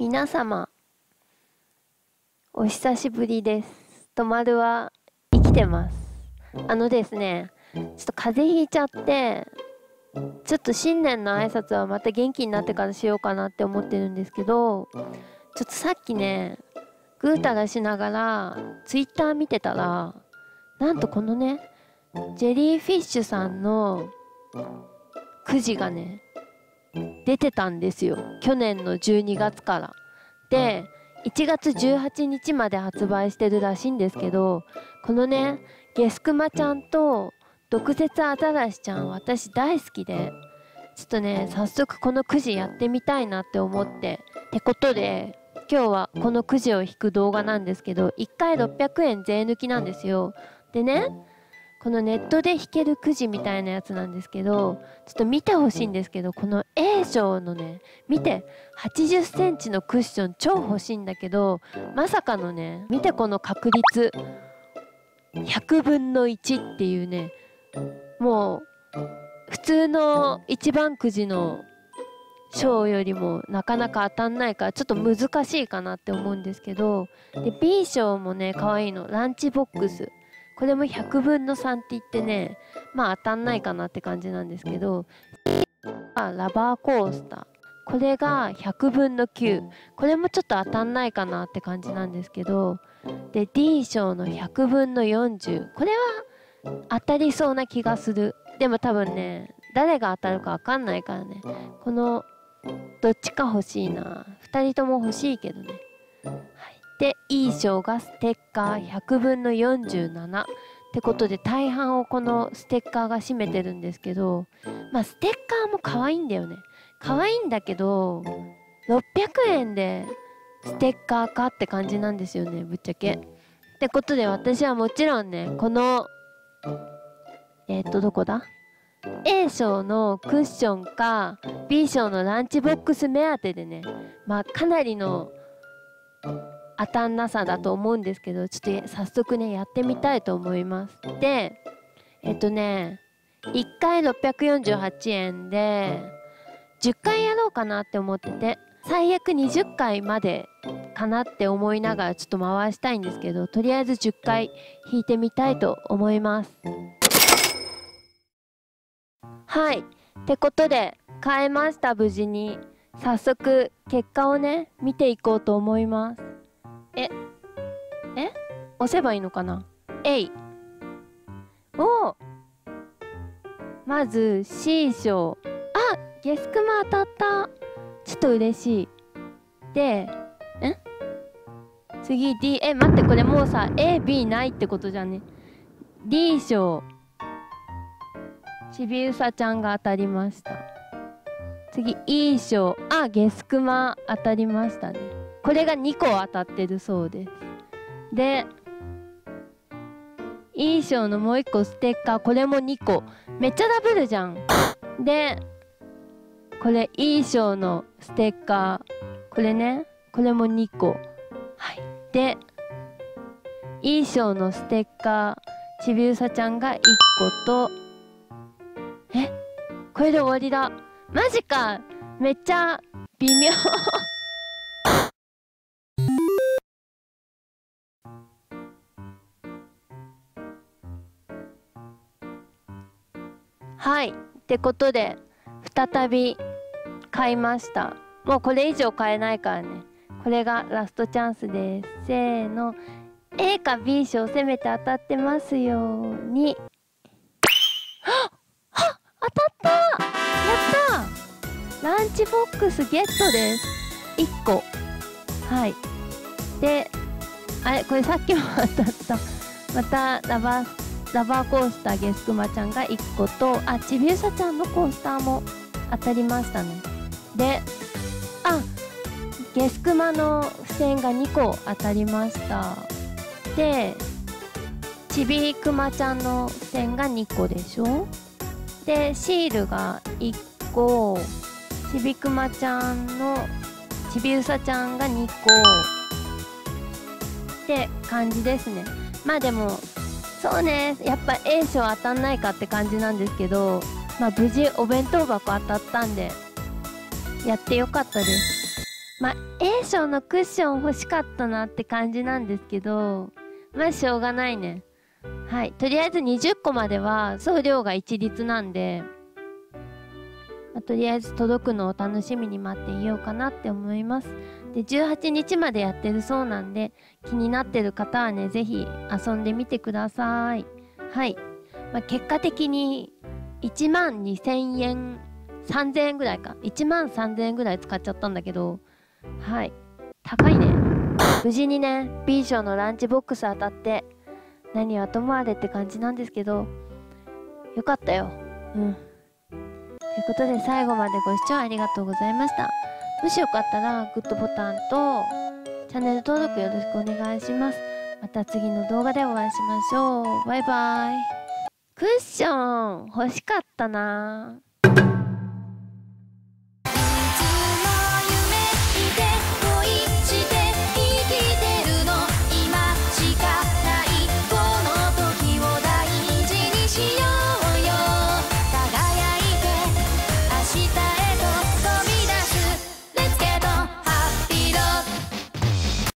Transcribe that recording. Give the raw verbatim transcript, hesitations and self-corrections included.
皆様お久しぶりです。とまるは生きてます。あのですね、ちょっと風邪ひいちゃって、ちょっと新年の挨拶はまた元気になってからしようかなって思ってるんですけど、ちょっとさっきね、ぐうたらしながらツイッター見てたら、なんとこのね、ジェリーフィッシュさんのくじがね、出てたんですよ。去年のじゅうにがつから。で、いちがつじゅうはちにちまで発売してるらしいんですけど、このね、ゲスクマちゃんと毒舌アザラシちゃん、私大好きで、ちょっとね、早速このくじやってみたいなって思って。ってことで、今日はこのくじを引く動画なんですけど、いっかいろっぴゃくえん税抜きなんですよ。でね、このネットで引けるくじみたいなやつなんですけど、ちょっと見てほしいんですけど、この A 賞のね、見て、はちじゅっセンチのクッション超欲しいんだけど、まさかのね、見てこの確率、ひゃくぶんのいちっていうね、もう、普通の一番くじの賞よりもなかなか当たんないから、ちょっと難しいかなって思うんですけど、で、B 賞もね、可愛いの、ランチボックス。これもひゃくぶんのさんって言ってね、まあ当たんないかなって感じなんですけど、ラバーコースター。これがひゃくぶんのきゅう。これもちょっと当たんないかなって感じなんですけど、で、D 賞のひゃくぶんのよんじゅう。これは当たりそうな気がする。でも多分ね、誰が当たるかわかんないからね、このどっちか欲しいな。ふたりとも欲しいけどね。はい。で、E 賞がステッカーひゃくぶんのよんじゅうななってことで、大半をこのステッカーが占めてるんですけど、まあステッカーも可愛いんだよね。可愛いんだけど、ろっぴゃくえんでステッカーかって感じなんですよね、ぶっちゃけ。ってことで、私はもちろんね、このえー、っとどこだ A 賞のクッションか B 賞のランチボックス目当てでね、まあかなりの当たんなさだと思うんですけど、ちょっと早速ね、やってみたいと思います。で、えっとね、いっかいろっぴゃくよんじゅうはちえんで、じゅっかいやろうかなって思ってて、最悪にじゅっかいまでかなって思いながらちょっと回したいんですけど、とりあえずじゅっかい引いてみたいと思います。はい。ってことで、買えました、無事に。早速、結果をね、見ていこうと思います。え、え押せばいいのかな。えい。お、まず C 賞。あ、ゲスクマ当たった。ちょっと嬉しい。で、ん次 D。え、待って、これもうさ エービー ないってことじゃね。 D 賞、ちびうさちゃんが当たりました。次 E 賞。あ、ゲスクマ当たりましたね。これがにこ当たってるそうです。で、E 賞のもういっこステッカー、これもにこ。めっちゃダブルじゃん。で、これ E 賞のステッカー。これね、これもにこ。はい。で、E 賞のステッカー、ちびうさちゃんがいっこと、え、これで終わりだ。マジか。めっちゃ微妙。はい。ってことで、再び買いました。もうこれ以上買えないからね。これがラストチャンスです。せーの。A か B 賞、せめて当たってますように。はっはっ、当たった。やったー。ランチボックスゲットです。いっこ。はい。で、あれ、これさっきも当たった。また、ラバースラバーコースター、ゲスクマちゃんがいっこと、あ、ちびうさちゃんのコースターも当たりましたね。で、あ、ゲスクマの付箋がにこ当たりました。で、ちびくまちゃんの付箋がにこでしょ。で、シールがいっこ、ちびくまちゃんの、ちびうさちゃんがにこって感じですね。まあでも、そうね、やっぱ A 賞当たんないかって感じなんですけど、まあ無事お弁当箱当たったんで、やってよかったです。まあ A 賞のクッション欲しかったなって感じなんですけど、まあしょうがないね。はい、とりあえずにじゅっこまでは送料が一律なんで、まあ、とりあえず届くのを楽しみに待っていようかなって思います。で、じゅうはちにちまでやってるそうなんで、気になってる方はね、ぜひ遊んでみてください。はい。まあ、結果的にいちまんにせんえん、さんぜんえんぐらいか。いちまんさんぜんえんぐらい使っちゃったんだけど、はい。高いね。無事にね、B 賞のランチボックス当たって、何はともあれって感じなんですけど、よかったよ。うん。ということで、最後までご視聴ありがとうございました。もしよかったらグッドボタンとチャンネル登録よろしくお願いします。また次の動画でお会いしましょう。バイバイ。クッション欲しかったな。